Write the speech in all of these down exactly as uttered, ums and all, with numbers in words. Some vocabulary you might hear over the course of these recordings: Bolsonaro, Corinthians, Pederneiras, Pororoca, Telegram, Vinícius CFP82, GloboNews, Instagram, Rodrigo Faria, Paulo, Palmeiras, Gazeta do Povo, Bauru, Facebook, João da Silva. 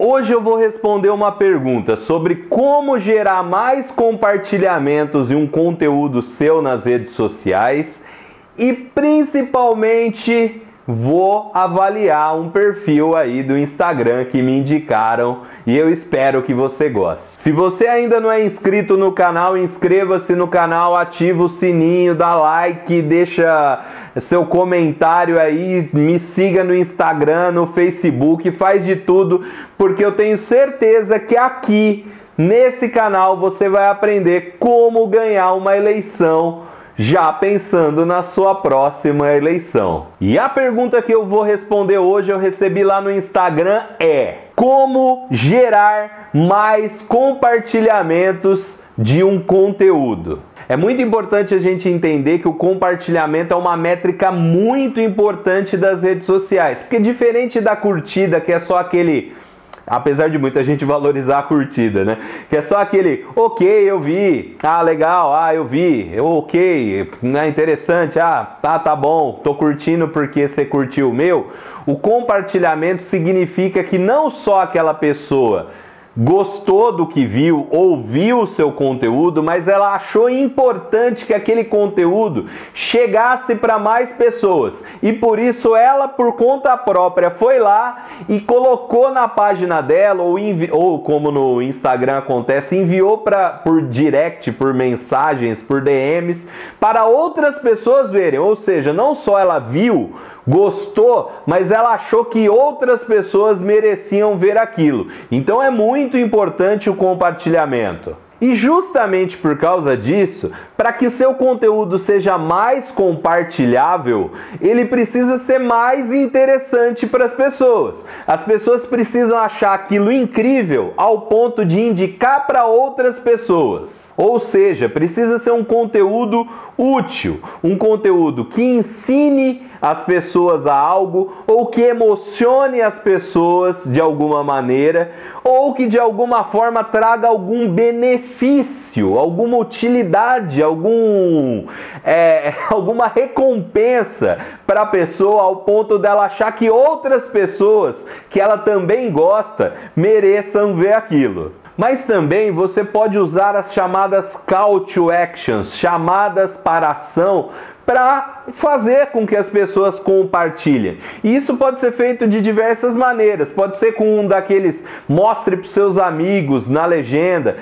Hoje eu vou responder uma pergunta sobre como gerar mais compartilhamentos e um conteúdo seu nas redes sociais e principalmente vou avaliar um perfil aí do Instagram que me indicaram e eu espero que você goste. Se você ainda não é inscrito no canal, inscreva-se no canal, ativa o sininho, dá like, deixa seu comentário aí, me siga no Instagram, no Facebook, faz de tudo, porque eu tenho certeza que aqui, nesse canal, você vai aprender como ganhar uma eleição já pensando na sua próxima eleição. E a pergunta que eu vou responder hoje, eu recebi lá no Instagram, é: como gerar mais compartilhamentos de um conteúdo? É muito importante a gente entender que o compartilhamento é uma métrica muito importante das redes sociais, porque diferente da curtida, que é só aquele... Apesar de muita gente valorizar a curtida, né? Que é só aquele, ok, eu vi, ah, legal, ah, eu vi, ok, né, interessante, ah, tá, tá bom, tô curtindo porque você curtiu o meu. O compartilhamento significa que não só aquela pessoa gostou do que viu, ouviu o seu conteúdo, mas ela achou importante que aquele conteúdo chegasse para mais pessoas. E por isso ela, por conta própria, foi lá e colocou na página dela, ou, ou como no Instagram acontece, enviou pra, por direct, por mensagens, por D Ms, para outras pessoas verem. Ou seja, não só ela viu, gostou, mas ela achou que outras pessoas mereciam ver aquilo. Então é muito importante o compartilhamento. E justamente por causa disso, para que o seu conteúdo seja mais compartilhável, ele precisa ser mais interessante para as pessoas. As pessoas precisam achar aquilo incrível ao ponto de indicar para outras pessoas. Ou seja, precisa ser um conteúdo útil, um conteúdo que ensine as pessoas a algo, ou que emocione as pessoas de alguma maneira, ou que de alguma forma traga algum benefício, alguma utilidade, algum, é, alguma recompensa para a pessoa, ao ponto dela achar que outras pessoas que ela também gosta mereçam ver aquilo. Mas também você pode usar as chamadas call to actions, chamadas para ação, para fazer com que as pessoas compartilhem. E isso pode ser feito de diversas maneiras. Pode ser com um daqueles mostre para seus amigos na legenda,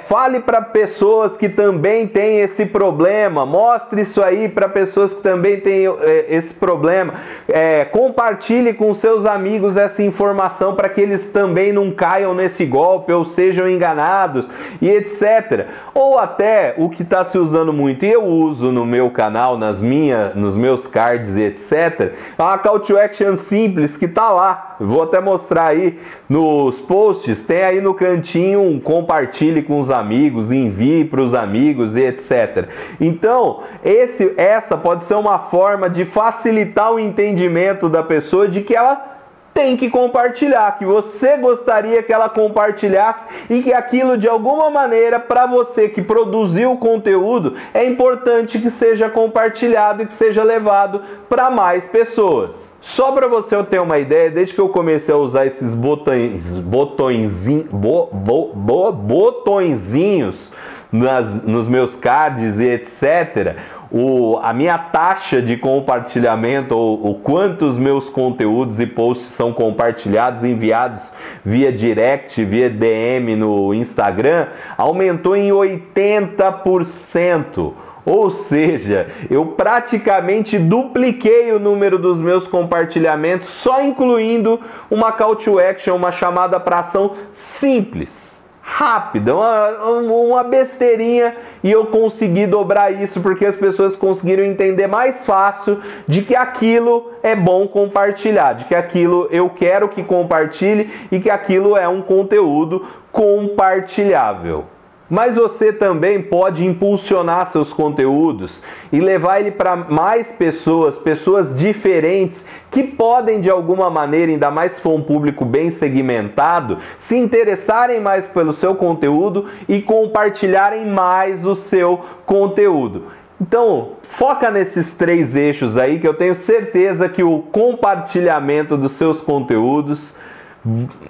fale para pessoas que também têm esse problema, mostre isso aí para pessoas que também têm esse problema, é, compartilhe com seus amigos essa informação para que eles também não caiam nesse golpe ou sejam enganados e etcétera. Ou até o que está se usando muito, e eu uso no meu canal, nas minhas, nos meus cards e etcétera, é uma call to action simples que tá lá. Vou até mostrar aí nos posts, tem aí no cantinho um compartilhe com os amigos, envie para os amigos e etcétera. Então, esse, essa pode ser uma forma de facilitar o entendimento da pessoa de que ela tem que compartilhar, que você gostaria que ela compartilhasse e que aquilo de alguma maneira para você que produziu o conteúdo é importante que seja compartilhado e que seja levado para mais pessoas. Só para você ter uma ideia, desde que eu comecei a usar esses botões, botõezinho, bo, bo, bo, botõezinhos nas, nos meus cards e etcétera, O, a minha taxa de compartilhamento, ou o quanto os meus conteúdos e posts são compartilhados, enviados via direct, via D M no Instagram, aumentou em oitenta por cento. Ou seja, eu praticamente dupliquei o número dos meus compartilhamentos, só incluindo uma call to action, uma chamada para ação simples, rápida, uma, uma besteirinha, e eu consegui dobrar isso porque as pessoas conseguiram entender mais fácil de que aquilo é bom compartilhar, de que aquilo eu quero que compartilhe e que aquilo é um conteúdo compartilhável. Mas você também pode impulsionar seus conteúdos e levar ele para mais pessoas, pessoas diferentes que podem de alguma maneira, ainda mais se for um público bem segmentado, se interessarem mais pelo seu conteúdo e compartilharem mais o seu conteúdo. Então, foca nesses três eixos aí, que eu tenho certeza que o compartilhamento dos seus conteúdos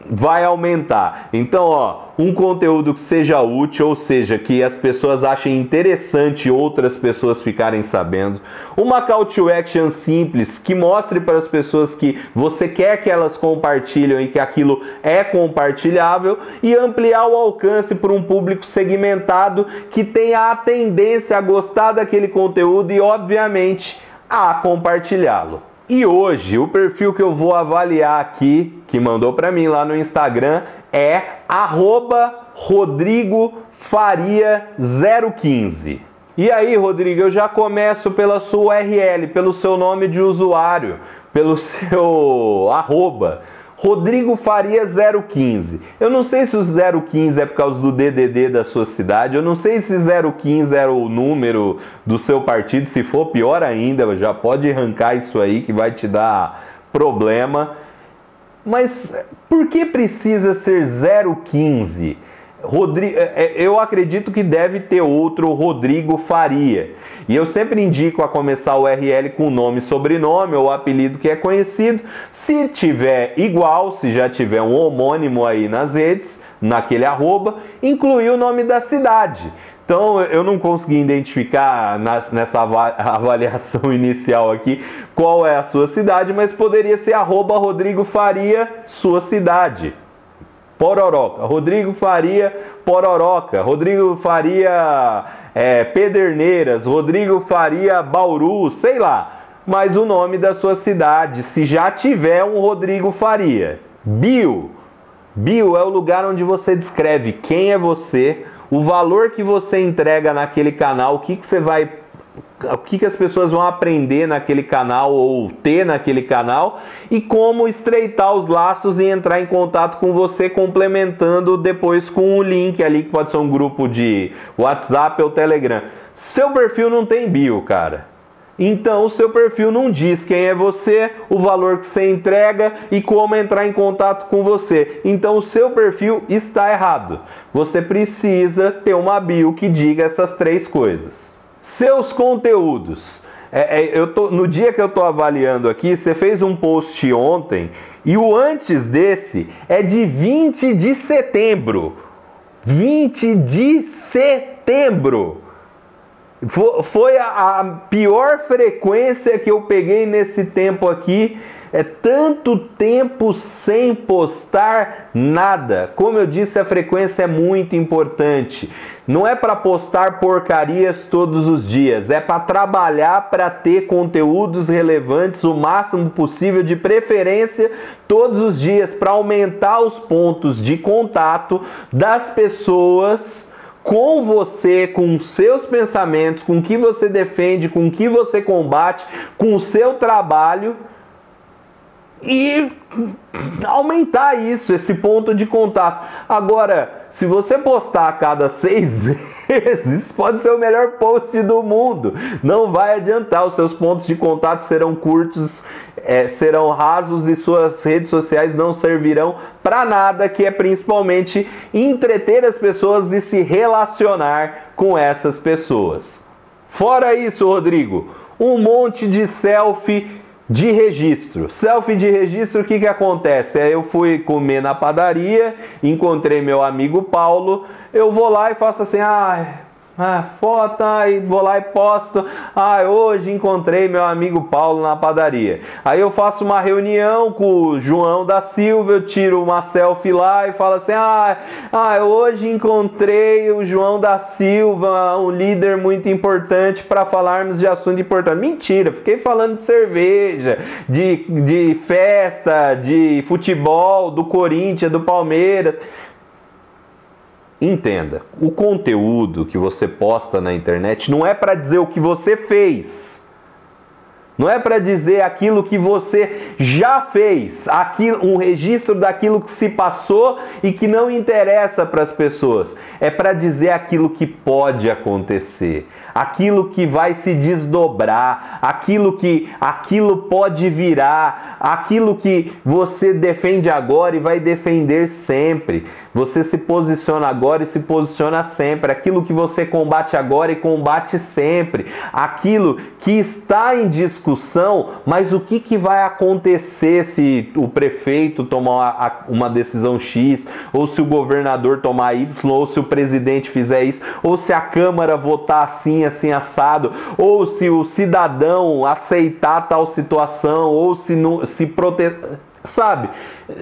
vai aumentar. Então, ó, um conteúdo que seja útil, ou seja, que as pessoas achem interessante outras pessoas ficarem sabendo. Uma call to action simples, que mostre para as pessoas que você quer que elas compartilhem e que aquilo é compartilhável, e ampliar o alcance para um público segmentado que tenha a tendência a gostar daquele conteúdo e, obviamente, a compartilhá-lo. E hoje, o perfil que eu vou avaliar aqui, que mandou para mim lá no Instagram, é arroba Rodrigo Faria zero quinze. E aí, Rodrigo, eu já começo pela sua U R L, pelo seu nome de usuário, pelo seu arroba. Rodrigo Faria zero quinze. Eu não sei se o zero quinze é por causa do D D D da sua cidade, eu não sei se zero quinze era o número do seu partido, se for pior ainda, já pode arrancar isso aí que vai te dar problema. Mas por que precisa ser zero quinze? Rodrigo, eu acredito que deve ter outro Rodrigo Faria. E eu sempre indico a começar o U R L com nome, sobrenome ou apelido que é conhecido. Se tiver igual, se já tiver um homônimo aí nas redes, naquele arroba, incluir o nome da cidade. Então eu não consegui identificar nessa avaliação inicial aqui qual é a sua cidade, mas poderia ser arroba Rodrigo Faria, sua cidade. Pororoca, Rodrigo Faria Pororoca, Rodrigo Faria é, Pederneiras, Rodrigo Faria Bauru, sei lá, mas o nome da sua cidade, se já tiver um Rodrigo Faria. Bio, bio é o lugar onde você descreve quem é você, o valor que você entrega naquele canal, o que, que você vai o que, que as pessoas vão aprender naquele canal ou ter naquele canal e como estreitar os laços e entrar em contato com você, complementando depois com um link ali que pode ser um grupo de WhatsApp ou Telegram. Seu perfil não tem bio, cara. Então o seu perfil não diz quem é você, o valor que você entrega e como entrar em contato com você. Então o seu perfil está errado. Você precisa ter uma bio que diga essas três coisas. Seus conteúdos. É, é, eu tô, no dia que eu tô avaliando aqui, você fez um post ontem e o antes desse é de vinte de setembro. vinte de setembro. Foi, foi a, a pior frequência que eu peguei nesse tempo aqui. É tanto tempo sem postar nada. Como eu disse, a frequência é muito importante. Não é para postar porcarias todos os dias, é para trabalhar para ter conteúdos relevantes o máximo possível, de preferência todos os dias, para aumentar os pontos de contato das pessoas com você, com os seus pensamentos, com o que você defende, com o que você combate, com o seu trabalho. E aumentar isso, esse ponto de contato. Agora, se você postar a cada seis meses, pode ser o melhor post do mundo. Não vai adiantar, os seus pontos de contato serão curtos, é, serão rasos e suas redes sociais não servirão para nada, que é principalmente entreter as pessoas e se relacionar com essas pessoas. Fora isso, Rodrigo, um monte de selfie de registro. Selfie de registro, o que que acontece? É, eu fui comer na padaria, encontrei meu amigo Paulo, eu vou lá e faço assim, ah, ah foto, aí vou lá e posto, ah, hoje encontrei meu amigo Paulo na padaria. Aí eu faço uma reunião com o João da Silva, eu tiro uma selfie lá e falo assim, ah, ah hoje encontrei o João da Silva, um líder muito importante, para falarmos de assunto importante. Mentira, fiquei falando de cerveja, de, de festa, de futebol, do Corinthians, do Palmeiras. Entenda, o conteúdo que você posta na internet não é para dizer o que você fez. Não é para dizer aquilo que você já fez, aquilo, um registro daquilo que se passou e que não interessa para as pessoas. É para dizer aquilo que pode acontecer, aquilo que vai se desdobrar, aquilo que aquilo pode virar, aquilo que você defende agora e vai defender sempre. Você se posiciona agora e se posiciona sempre. Aquilo que você combate agora e combate sempre. Aquilo que está em discussão, mas o que, que vai acontecer se o prefeito tomar uma decisão X, ou se o governador tomar Y, ou se o presidente fizer isso, ou se a Câmara votar assim, assim, assado, ou se o cidadão aceitar tal situação, ou se, não, se prote... Sabe,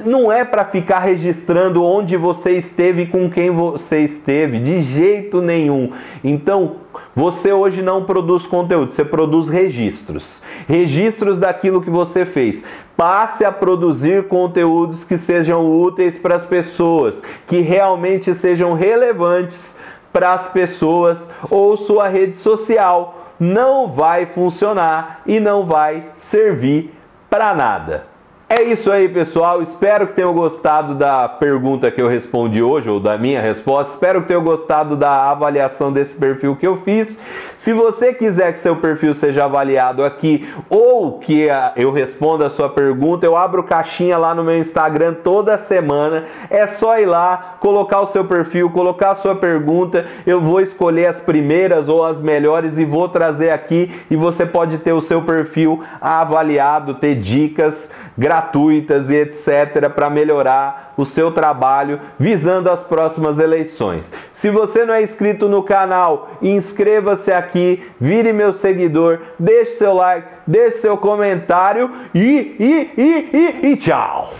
não é para ficar registrando onde você esteve e com quem você esteve, de jeito nenhum. Então, você hoje não produz conteúdo, você produz registros. Registros daquilo que você fez. Passe a produzir conteúdos que sejam úteis para as pessoas, que realmente sejam relevantes para as pessoas, ou sua rede social não vai funcionar e não vai servir para nada. É isso aí, pessoal. Espero que tenham gostado da pergunta que eu respondi hoje, ou da minha resposta. Espero que tenham gostado da avaliação desse perfil que eu fiz. Se você quiser que seu perfil seja avaliado aqui, ou que eu responda a sua pergunta, eu abro caixinha lá no meu Instagram toda semana. É só ir lá, colocar o seu perfil, colocar a sua pergunta. Eu vou escolher as primeiras ou as melhores e vou trazer aqui. E você pode ter o seu perfil avaliado, ter dicas gratuitas. gratuitas e etcétera para melhorar o seu trabalho visando as próximas eleições. Se você não é inscrito no canal, inscreva-se aqui, vire meu seguidor, deixe seu like, deixe seu comentário e, e, e, e, e tchau!